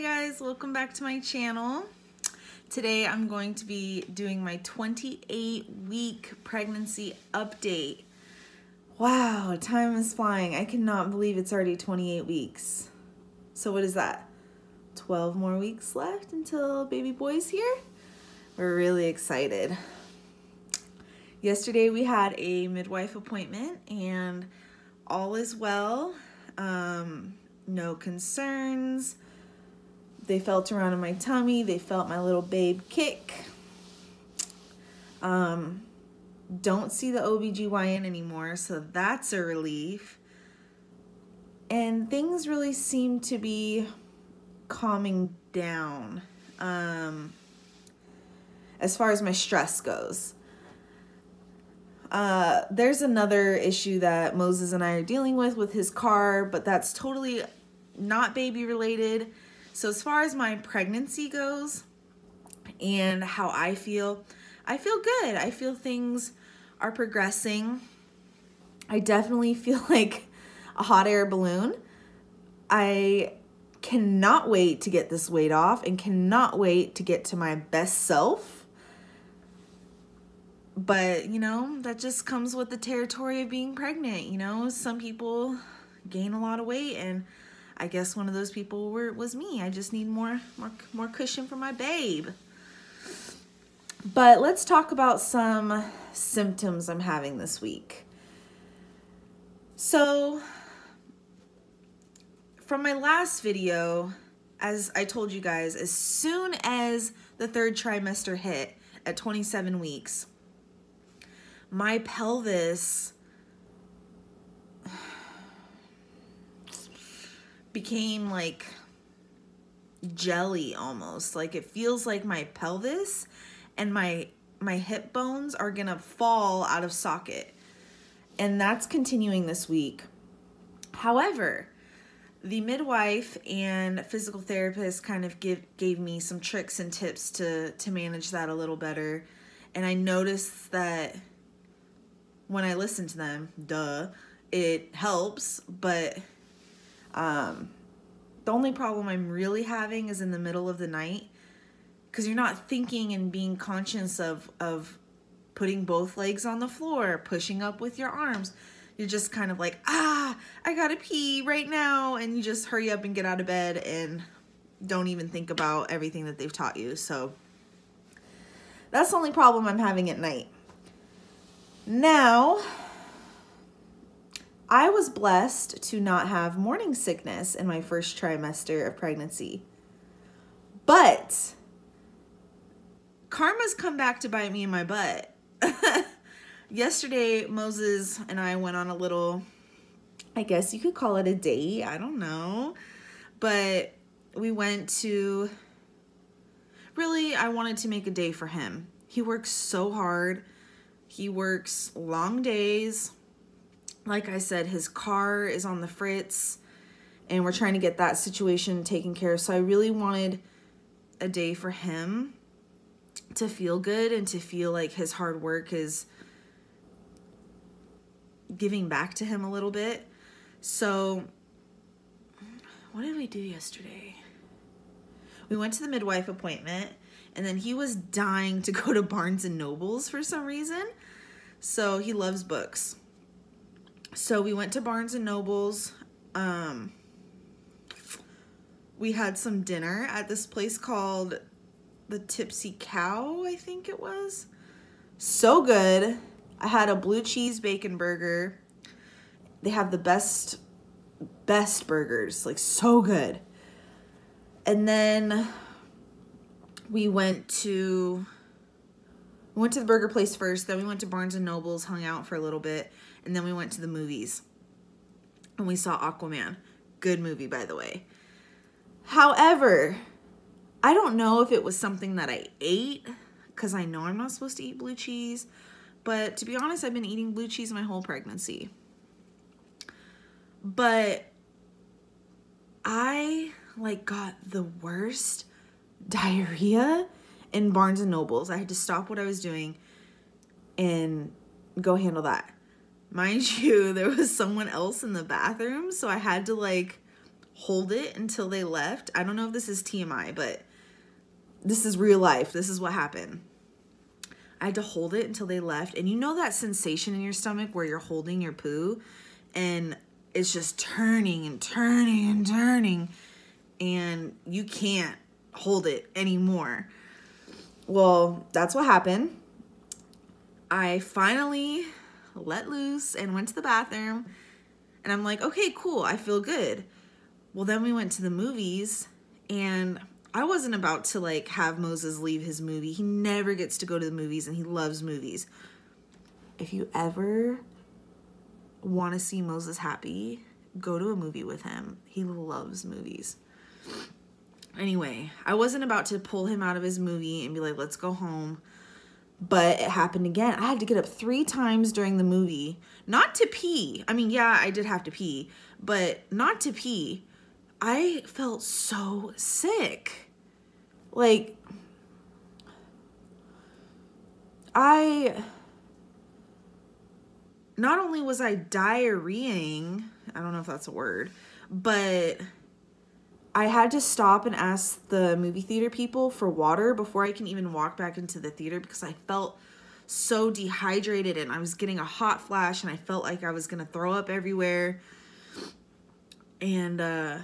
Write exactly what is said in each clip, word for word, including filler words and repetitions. Hi guys, welcome back to my channel. Today I'm going to be doing my twenty-eight week pregnancy update. Wow, time is flying. I cannot believe it's already twenty-eight weeks. So what is that? twelve more weeks left until baby boy's here? We're really excited. Yesterday we had a midwife appointment and all is well. Um, no concerns. They felt around in my tummy. They felt my little babe kick. Um, don't see the O B G Y N anymore, so that's a relief. And things really seem to be calming down um, as far as my stress goes. Uh, there's another issue that Moses and I are dealing with with his car, but that's totally not baby related. So as far as my pregnancy goes and how I feel, I feel good. I feel things are progressing. I definitely feel like a hot air balloon. I cannot wait to get this weight off and cannot wait to get to my best self. But, you know, that just comes with the territory of being pregnant. You know, some people gain a lot of weight, and I guess one of those people were, was me. I just need more, more, more cushion for my babe. But let's talk about some symptoms I'm having this week. So from my last video, as I told you guys, as soon as the third trimester hit at twenty-seven weeks, my pelvis became like jelly almost. Like, it feels like my pelvis and my my hip bones are gonna fall out of socket, and that's continuing this week. However, the midwife and physical therapist kind of give gave me some tricks and tips to to manage that a little better, and I noticed that when I listen to them, duh, it helps. But Um, the only problem I'm really having is in the middle of the night, because you're not thinking and being conscious of, of putting both legs on the floor, pushing up with your arms. You're just kind of like, ah, I gotta pee right now. And you just hurry up and get out of bed and don't even think about everything that they've taught you. So that's the only problem I'm having at night. Now, I was blessed to not have morning sickness in my first trimester of pregnancy. But karma's come back to bite me in my butt. Yesterday, Moses and I went on a little, I guess you could call it a date, I don't know. But we went to, really, I wanted to make a day for him. He works so hard. He works long days. Like I said, his car is on the fritz and we're trying to get that situation taken care of. So I really wanted a day for him to feel good and to feel like his hard work is giving back to him a little bit. So what did we do yesterday? We went to the midwife appointment, and then he was dying to go to Barnes and Noble's for some reason. So he loves books. So we went to Barnes and Noble's. Um, we had some dinner at this place called the Tipsy Cow, I think it was. So good. I had a blue cheese bacon burger. They have the best, best burgers, like so good. And then we went to, we went to the burger place first, then we went to Barnes and Noble's, hung out for a little bit. And then we went to the movies and we saw Aquaman. Good movie, by the way. However, I don't know if it was something that I ate, because I know I'm not supposed to eat blue cheese. But to be honest, I've been eating blue cheese my whole pregnancy. But I like got the worst diarrhea in Barnes and Noble's. I had to stop what I was doing and go handle that. Mind you, there was someone else in the bathroom, so I had to like hold it until they left. I don't know if this is T M I, but this is real life. This is what happened. I had to hold it until they left. And you know that sensation in your stomach where you're holding your poo and it's just turning and turning and turning and you can't hold it anymore. Well, that's what happened. I finally let loose and went to the bathroom and I'm like, okay, cool, I feel good. Well, then we went to the movies and I wasn't about to like have Moses leave his movie. He never gets to go to the movies and he loves movies. If you ever want to see Moses happy, go to a movie with him. He loves movies. Anyway, I wasn't about to pull him out of his movie and be like, let's go home. But it happened again. I had to get up three times during the movie, not to pee. I mean, yeah, I did have to pee, but not to pee. I felt so sick. Like, I, not only was I diarrheaing, I don't know if that's a word, but I had to stop and ask the movie theater people for water before I can even walk back into the theater because I felt so dehydrated and I was getting a hot flash and I felt like I was gonna throw up everywhere. And uh,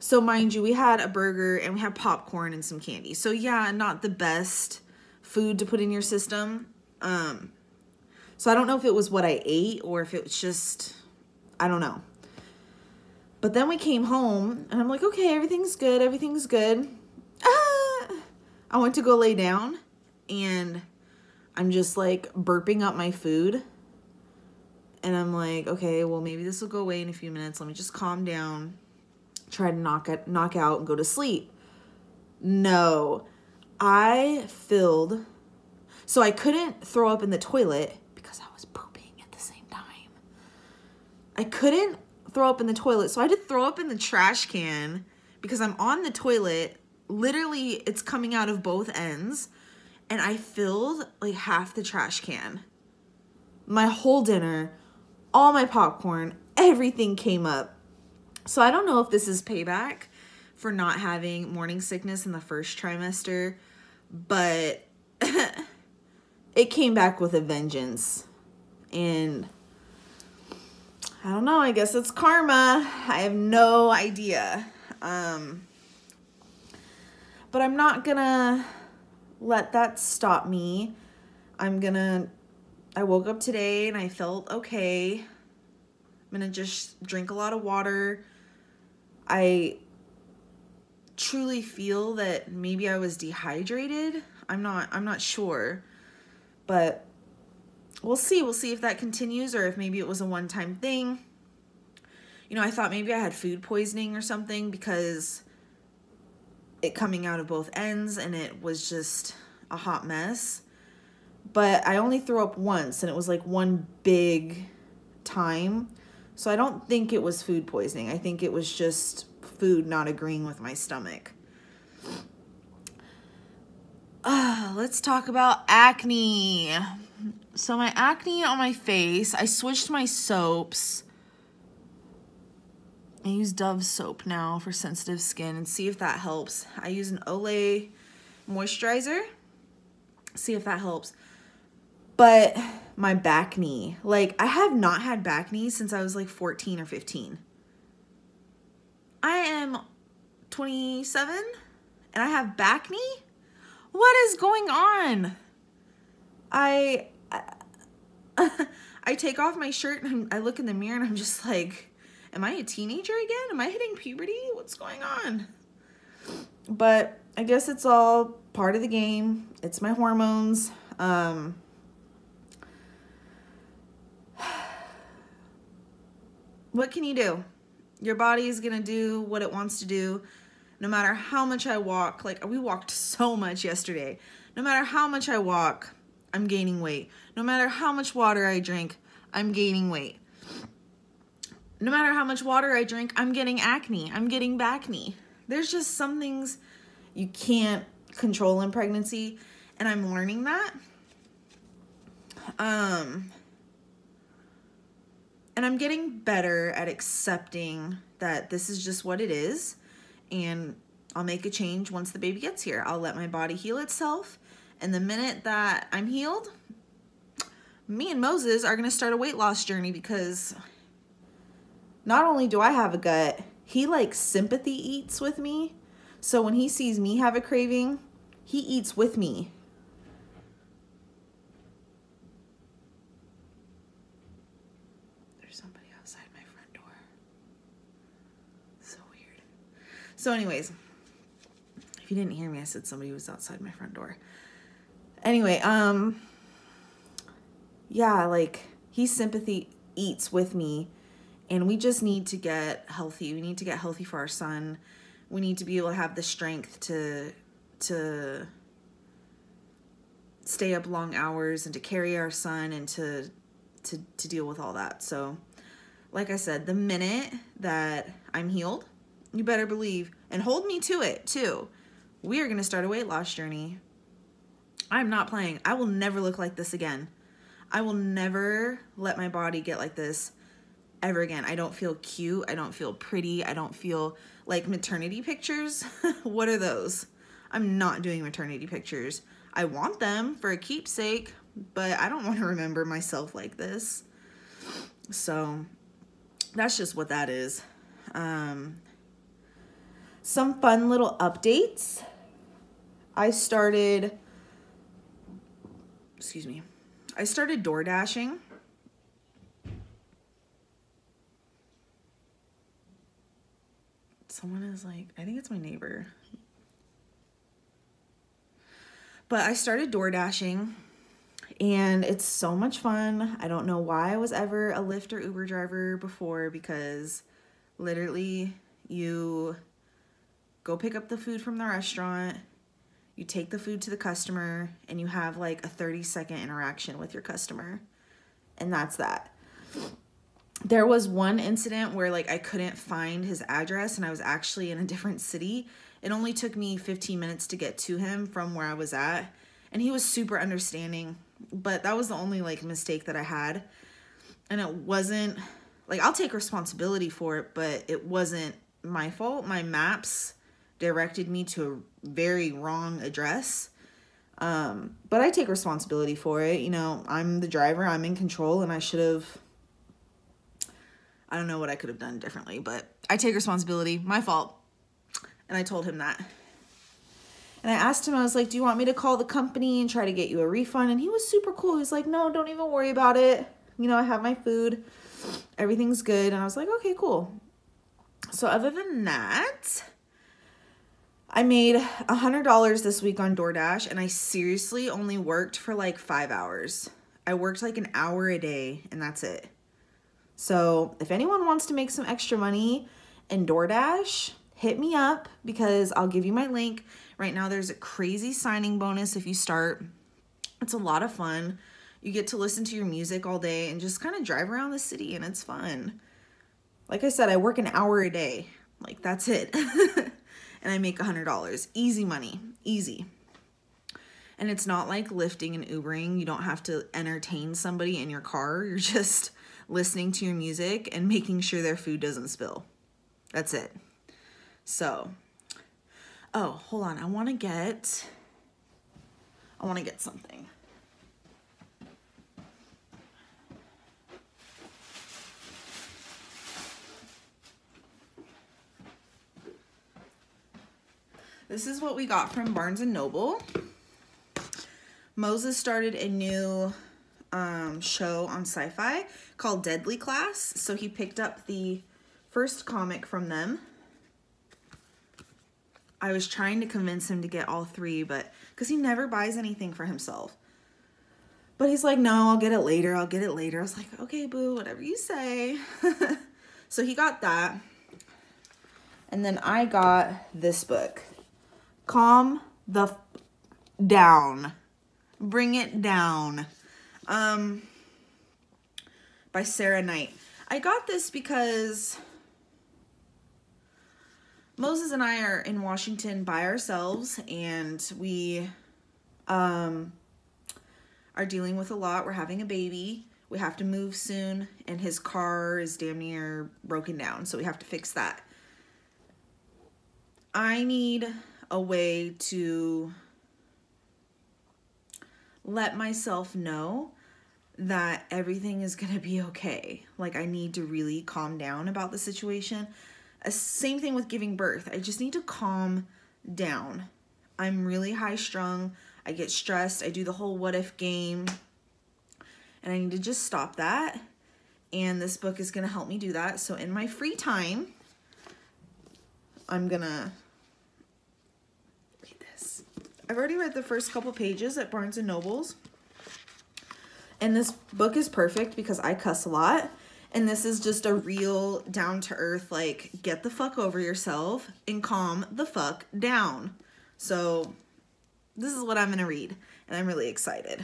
so mind you, we had a burger and we had popcorn and some candy. So yeah, not the best food to put in your system. Um, so I don't know if it was what I ate or if it was just, I don't know. But then we came home and I'm like, okay, everything's good. Everything's good. Ah! I went to go lay down and I'm just like burping up my food. And I'm like, okay, well, maybe this will go away in a few minutes. Let me just calm down, try to knock it, knock out and go to sleep. No, I filled. So I couldn't throw up in the toilet because I was pooping at the same time. I couldn't throw up in the toilet. So I had to throw up in the trash can because I'm on the toilet. Literally, it's coming out of both ends. And I filled like half the trash can. My whole dinner, all my popcorn, everything came up. So I don't know if this is payback for not having morning sickness in the first trimester, but it came back with a vengeance. And I don't know, I guess it's karma. I have no idea. Um, but I'm not gonna let that stop me. I'm gonna, I woke up today and I felt okay. I'm gonna just drink a lot of water. I truly feel that maybe I was dehydrated. I'm not, I'm not sure, but we'll see. We'll see if that continues or if maybe it was a one-time thing. You know, I thought maybe I had food poisoning or something because it coming out of both ends and it was just a hot mess. But I only threw up once and it was like one big time. So I don't think it was food poisoning. I think it was just food not agreeing with my stomach. Uh, let's talk about acne. So my acne on my face, I switched my soaps. I use Dove soap now for sensitive skin and see if that helps. I use an Olay moisturizer. See if that helps. But my back knee, like I have not had back knee since I was like fourteen or fifteen. I am twenty-seven and I have back knee? What is going on? I, I, I take off my shirt and I look in the mirror and I'm just like, am I a teenager again? Am I hitting puberty? What's going on? But I guess it's all part of the game. It's my hormones. Um, what can you do? Your body is gonna do what it wants to do. No matter how much I walk, like we walked so much yesterday. No matter how much I walk, I'm gaining weight. No matter how much water I drink, I'm gaining weight. No matter how much water I drink, I'm getting acne. I'm getting back knee. There's just some things you can't control in pregnancy, and I'm learning that. Um, And I'm getting better at accepting that this is just what it is, and I'll make a change once the baby gets here. I'll let my body heal itself, and the minute that I'm healed, me and Moses are gonna start a weight loss journey, because not only do I have a gut, he like sympathy eats with me. So when he sees me have a craving, he eats with me. So anyways, if you didn't hear me, I said somebody was outside my front door. Anyway, um, yeah, like, he sympathy eats with me, and we just need to get healthy. We need to get healthy for our son. We need to be able to have the strength to, to stay up long hours and to carry our son and to, to, to deal with all that. So, like I said, the minute that I'm healed, you better believe, and hold me to it too, we are gonna start a weight loss journey. I'm not playing. I will never look like this again. I will never let my body get like this ever again. I don't feel cute. I don't feel pretty. I don't feel like maternity pictures. What are those? I'm not doing maternity pictures. I want them for a keepsake, but I don't want to remember myself like this. So that's just what that is. Um, Some fun little updates. I started, excuse me, I started DoorDashing. Someone is like, I think it's my neighbor. But I started DoorDashing, and it's so much fun. I don't know why I was ever a Lyft or Uber driver before, because literally you go pick up the food from the restaurant, you take the food to the customer, and you have like a thirty second interaction with your customer. And that's that. There was one incident where like I couldn't find his address, and I was actually in a different city. It only took me fifteen minutes to get to him from where I was at. And he was super understanding, but that was the only like mistake that I had. And it wasn't like, I'll take responsibility for it, but it wasn't my fault. My maps directed me to a very wrong address. Um, but I take responsibility for it. You know, I'm the driver, I'm in control, and I should have, I don't know what I could have done differently, but I take responsibility, my fault. And I told him that. And I asked him, I was like, do you want me to call the company and try to get you a refund? And he was super cool. He was like, no, don't even worry about it. You know, I have my food, everything's good. And I was like, okay, cool. So other than that, I made one hundred dollars this week on DoorDash, and I seriously only worked for like five hours. I worked like an hour a day, and that's it. So if anyone wants to make some extra money in DoorDash, hit me up, because I'll give you my link. Right now there's a crazy signing bonus if you start. It's a lot of fun. You get to listen to your music all day and just kind of drive around the city, and it's fun. Like I said, I work an hour a day. Like, that's it. And I make one hundred dollars. Easy money. Easy. And it's not like Lyfting and Ubering. You don't have to entertain somebody in your car. You're just listening to your music and making sure their food doesn't spill. That's it. So, oh, hold on. I want to get, I want to get something. This is what we got from Barnes and Noble. Moses started a new um, show on Sci-Fi called Deadly Class. So he picked up the first comic from them. I was trying to convince him to get all three, but because he never buys anything for himself. But he's like, no, I'll get it later. I'll get it later. I was like, okay, boo, whatever you say. So he got that. And then I got this book. Calm the f down. Bring it down. Um, by Sarah Knight. I got this because Moses and I are in Washington by ourselves, and we um, are dealing with a lot. We're having a baby. We have to move soon, and his car is damn near broken down, so we have to fix that. I need a way to let myself know that everything is gonna be okay. Like, I need to really calm down about the situation. Uh, same thing with giving birth. I just need to calm down. I'm really high strung. I get stressed. I do the whole what if game. And I need to just stop that. And this book is gonna help me do that. So in my free time, I'm gonna read this. I've already read the first couple pages at Barnes and Noble's. And this book is perfect because I cuss a lot. And this is just a real down-to-earth, like, get the fuck over yourself and calm the fuck down. So this is what I'm gonna read, and I'm really excited.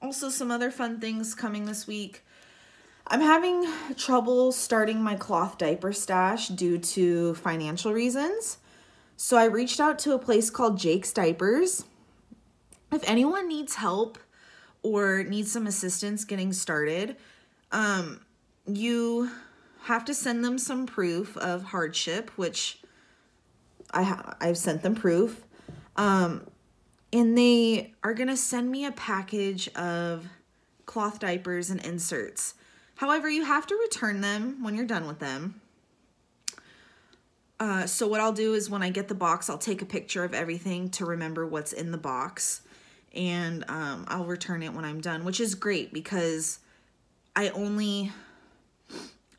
Also, some other fun things coming this week. I'm having trouble starting my cloth diaper stash due to financial reasons. So I reached out to a place called Jake's Diapers. If anyone needs help or needs some assistance getting started, um, you have to send them some proof of hardship, which I ha I've sent them proof. Um, and they are gonna send me a package of cloth diapers and inserts. However, you have to return them when you're done with them. Uh, so what I'll do is when I get the box, I'll take a picture of everything to remember what's in the box. And um, I'll return it when I'm done, which is great because I only,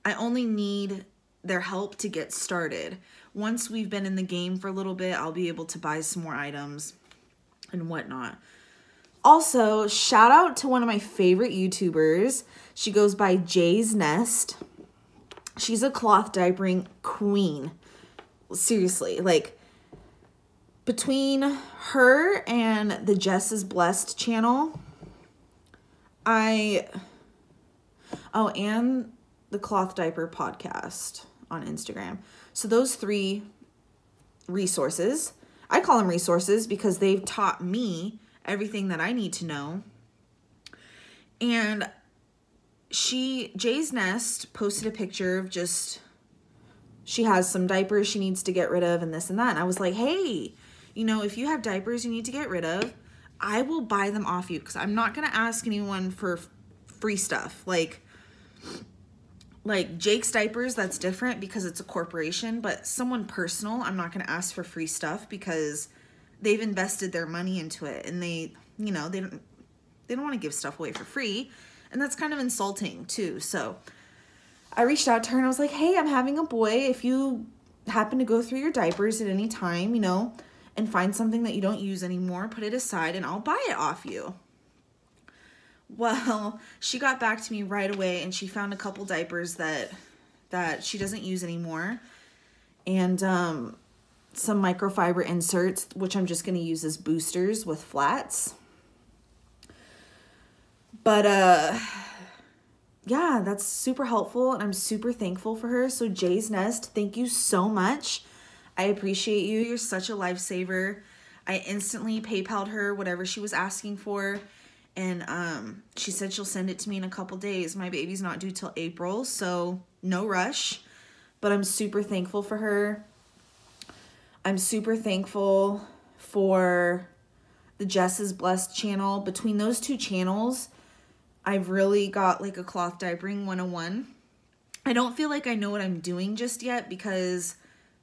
I only need their help to get started. Once we've been in the game for a little bit, I'll be able to buy some more items and whatnot. Also, shout out to one of my favorite YouTubers. She goes by Jay's Nest. She's a cloth diapering queen. Seriously, like, between her and the Jess is Blessed channel, I, oh, and the Cloth Diaper podcast on Instagram. So those three resources, I call them resources because they've taught me everything that I need to know. And she, Jay's Nest, posted a picture of just, she has some diapers she needs to get rid of and this and that. And I was like, hey, you know, if you have diapers you need to get rid of, I will buy them off you because I'm not going to ask anyone for free stuff. Like, like Jake's Diapers, that's different because it's a corporation, but someone personal, I'm not going to ask for free stuff because they've invested their money into it and they, you know, they don't, they don't want to give stuff away for free. And that's kind of insulting too. So I reached out to her and I was like, hey, I'm having a boy. If you happen to go through your diapers at any time, you know, and find something that you don't use anymore, put it aside and I'll buy it off you. Well, she got back to me right away and she found a couple diapers that that she doesn't use anymore. And um, some microfiber inserts, which I'm just gonna use as boosters with flats. But uh, yeah, that's super helpful and I'm super thankful for her. So Jay's Nest, thank you so much. I appreciate you. You're such a lifesaver. I instantly PayPal'd her whatever she was asking for. And um, she said she'll send it to me in a couple days. My baby's not due till April, so no rush. But I'm super thankful for her. I'm super thankful for the Jess is Blessed channel. Between those two channels, I've really got like a cloth diapering one oh one. I don't feel like I know what I'm doing just yet because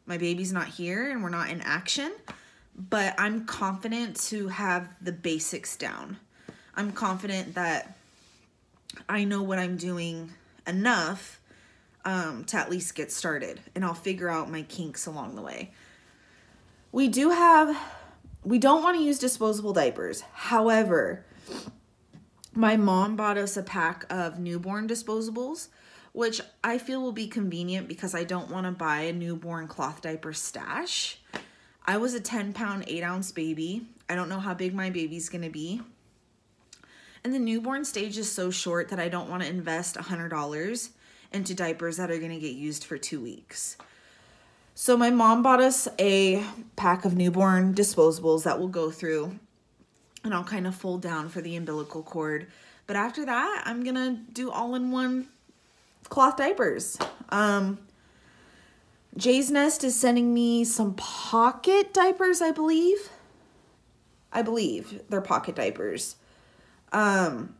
my baby's not here and we're not in action, but I'm confident to have the basics down. I'm confident that I know what I'm doing enough um, to at least get started, and I'll figure out my kinks along the way. We do have, we don't want to use disposable diapers. However, my mom bought us a pack of newborn disposables, which I feel will be convenient because I don't want to buy a newborn cloth diaper stash. I was a ten pound, eight ounce baby. I don't know how big my baby's going to be. And the newborn stage is so short that I don't want to invest one hundred dollars into diapers that are going to get used for two weeks. So my mom bought us a pack of newborn disposables that we'll go through. And I'll kind of fold down for the umbilical cord. But after that, I'm going to do all-in-one cloth diapers. Um, Jay's Nest is sending me some pocket diapers, I believe. I believe they're pocket diapers. Um,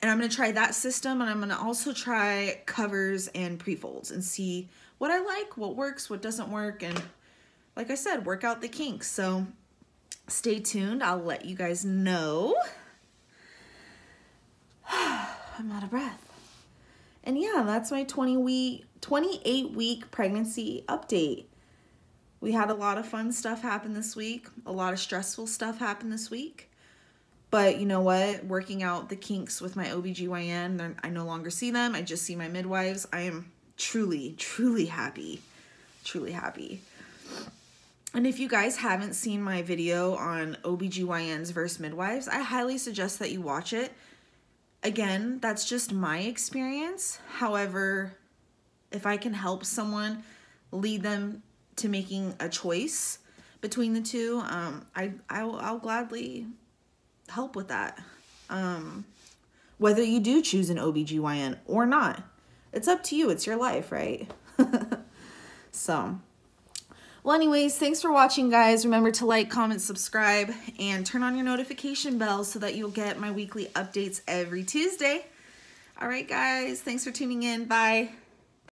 and I'm going to try that system, and I'm going to also try covers and pre-folds and see what I like, what works, what doesn't work, and like I said, work out the kinks. So stay tuned. I'll let you guys know. I'm out of breath. And yeah, that's my twenty-week, twenty-eight week pregnancy update. We had a lot of fun stuff happen this week. A lot of stressful stuff happened this week. But you know what? Working out the kinks with my O B G Y N, I no longer see them. I just see my midwives. I am truly, truly happy. Truly happy. And if you guys haven't seen my video on O B G Y Ns versus midwives, I highly suggest that you watch it. Again, that's just my experience. However, if I can help someone lead them to making a choice between the two, um, I, I will, I'll gladly help with that. Um, whether you do choose an O B G Y N or not, it's up to you. It's your life, right? So, well, anyways, thanks for watching, guys. Remember to like, comment, subscribe, and turn on your notification bell so that you'll get my weekly updates every Tuesday. All right, guys, thanks for tuning in. Bye.